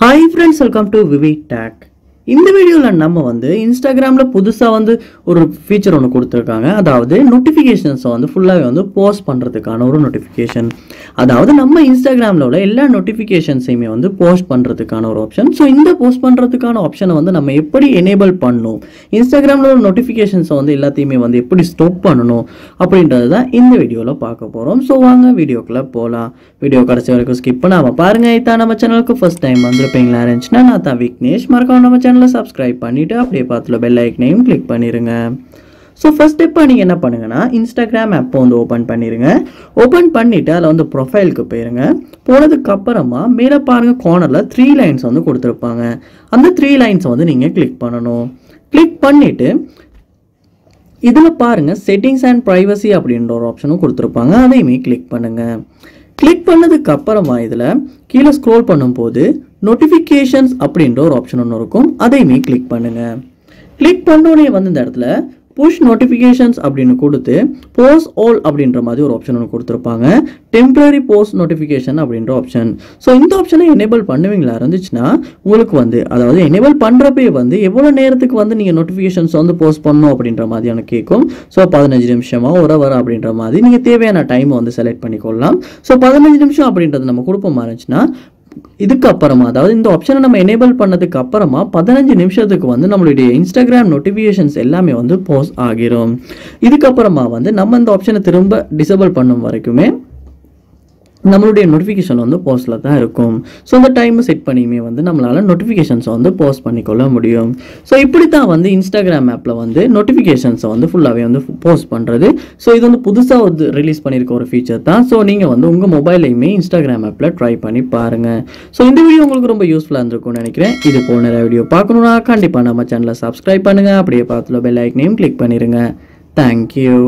Hi friends, welcome to VividTech. In this video, we will see Instagram feature that is notifications post notification. That is Instagram all notifications post option. So in this post option we will enable Instagram notifications stop pannano in the video. So video skip channel first time subscribe பண்ணிட்டு அப்படியே பாத்துல bell icon-ஐயும் click பண்ணிருங்க. So first step நீங்க என்ன பண்ணுங்கன்னா Instagram app வந்து open பண்ணிருங்க. Open பண்ணிட்டு அதுல வந்து profile க்கு போயிடுங்க. போனதுக்கு அப்புறமா மேல பாருங்க cornerல 3 lines வந்து கொடுத்திருப்பாங்க. அந்த 3 lines வந்து நீங்க click பண்ணனும். Click பண்ணிட்டு இதுல பாருங்க settings and privacy அப்படிங்கற ஒரு ஆப்ஷனும் கொடுத்திருப்பாங்க. அதையும் click பண்ணுங்க. Click பண்ணதுக்கு அப்புறமா இதுல கீழ scroll பண்ணும்போது notifications அப்படிங்கற ஒரு ஆப்ஷன் ஒன்னு இருக்கும். அதையும் கிளிக் பண்ணுங்க. கிளிக் பண்ணோனே வந்து இந்த இடத்துல push notifications அப்படினு கொடுத்து post all அப்படிங்கற மாதிரி ஒரு ஆப்ஷன் ஒன்னு கொடுத்திருப்பாங்க. temporary post notification அப்படிங்கற ஆப்ஷன். சோ இந்த ஆப்ஷனை enable பண்ணுவீங்களா இருந்துச்சுனா உங்களுக்கு வந்து அதாவது enable பண்றப்பவே வந்து எவ்வளவு நேரத்துக்கு வந்து நீங்க notifications வந்து post பண்ணனும் அப்படிங்கற மாதிரியான கேக்கும். சோ 15 நிமிஷமா 1 hour அப்படிங்கற மாதிரி நீங்க தேவையான டைம் வந்து செலக்ட் பண்ணிக்கொள்ளலாம். சோ 15 நிமிஷம் அப்படிங்கறது நம்ம கொடுப்போமா இருந்துச்சுனா இதுக்கு அப்புறமா அதாவது இந்த ஆப்ஷனை நம்ம எனேபிள் பண்ணதுக்கு அப்புறமா 15 நிமிஷத்துக்கு வந்து நம்மளுடைய Instagram நோட்டிபிகேஷன்ஸ் எல்லாமே வந்து போஸ்ட் ஆகிரும். இதுக்கு அப்புறமா வந்து நம்ம இந்த ஆப்ஷனை திரும்ப டிசேபிள் பண்ணும் வரைக்குமே நம்மளுடைய நோட்டிபிகேஷன் வந்து போஸ்ட்ல தான் இருக்கும். சோ அந்த டைம் செட் பண்ணியுமே வந்து நம்மளால நோட்டிபிகேஷன்ஸ் வந்து போஸ்ட் பண்ணிக்கொள்ள முடியும். சோ இப்படி தான் வந்து Instagram ஆப்ல வந்து நோட்டிபிகேஷன்ஸ் வந்து ஃபுல்லாவே வந்து போஸ்ட் பண்றது. சோ இது வந்து புதுசா வந்து ரிலீஸ் பண்ணிருக்க ஒரு ஃபீச்சர் தான். சோ நீங்க வந்து உங்க மொபைல்லையுமே Instagram ஆப்ல ட்ரை பண்ணி பாருங்க. சோ இந்த வீடியோ உங்களுக்கு ரொம்ப யூஸ்ஃபுல்லா இருந்திருக்கும்னு நினைக்கிறேன். இது போன்ற வீடியோ பார்க்கணும்னா கண்டிப்பா நம்ம சேனலை Subscribe பண்ணுங்க. அப்படியே பக்கத்துல பெல் ஐகானையும் கிளிக் பண்ணிருங்க. Thank you.